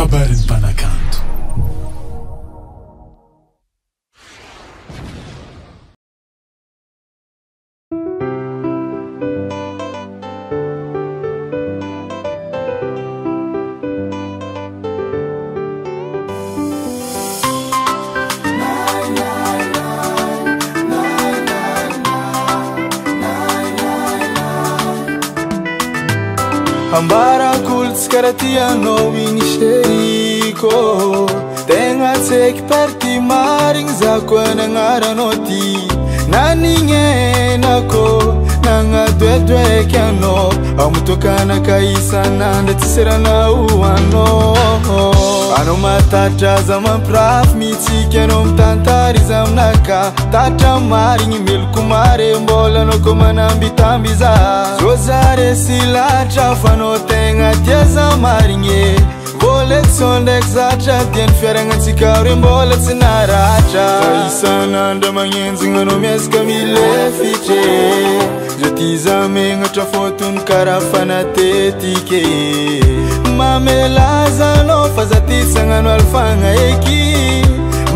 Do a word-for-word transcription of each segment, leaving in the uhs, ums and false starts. Kabaron'ny Mpanakanto. Ambara kultskaratia no minishiko Tenga tsek parti maring zako nangara noti Naninge nako nanga dwedwe kiano Amutokana kaisa nanda tisera na uano Ano matatra zaman praf mitikeno mtantari zamnaka Tatra maringi milkumare mbola no komanambitambiza Zozare sila trafano tenga tia zamaringi Volet sondek zatra tien fierenga tikauri mbola tinaracha Kaisa nanda mangenzi ngano mieska mile fiche Zatizame ngatrafotu nkarafana tetike Mamelaza nofa zatisa ngano alfanga eki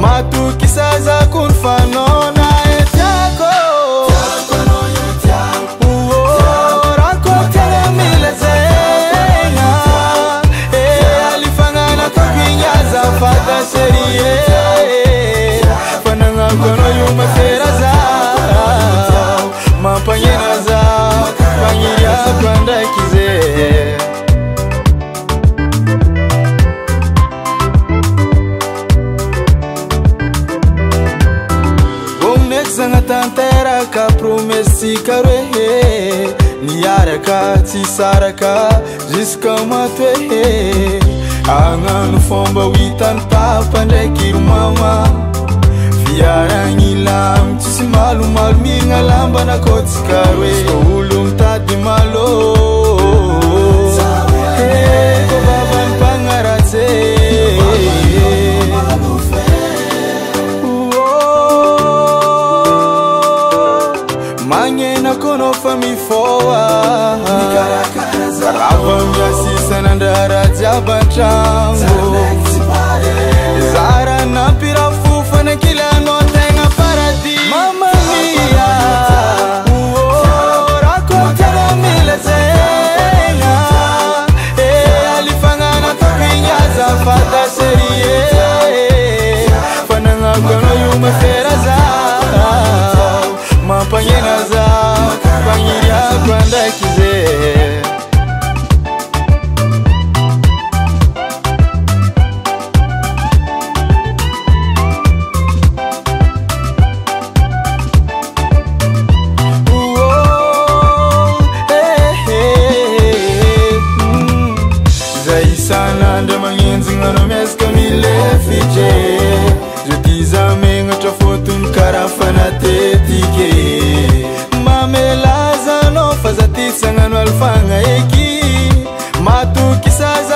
Matukisa za kunfano na etiako Tiako no ya tiako Uo ranko tere milezenga E alifanga na kukwinga za fata serie Fananga kono yuma feraza Mampanyena Tantera ka promesi karehe Niara ka tisara ka Jiska matwehe Anga nufomba witan papa ndekiru mama Fiara ngilam Chisimalu malu minga lamba na koti karwe Sko ulu mtati malo Hey ko baba mpangarate Konofa mifoa Karava mjasisa na ndaraja batango Zara na pira fufa na kila notenga paradi Mama mia Uora kutala mila zenga E alifanga na kukwinga za fata serie Fananga kono yuma feraza Mampanyena za Kwanda kize Zaisana ndamanyenzi ngano meska mile fiche Jutizame ngatrafotu nkarafana tetike Mamela Fazati sangano alfanga eki Matu kisaza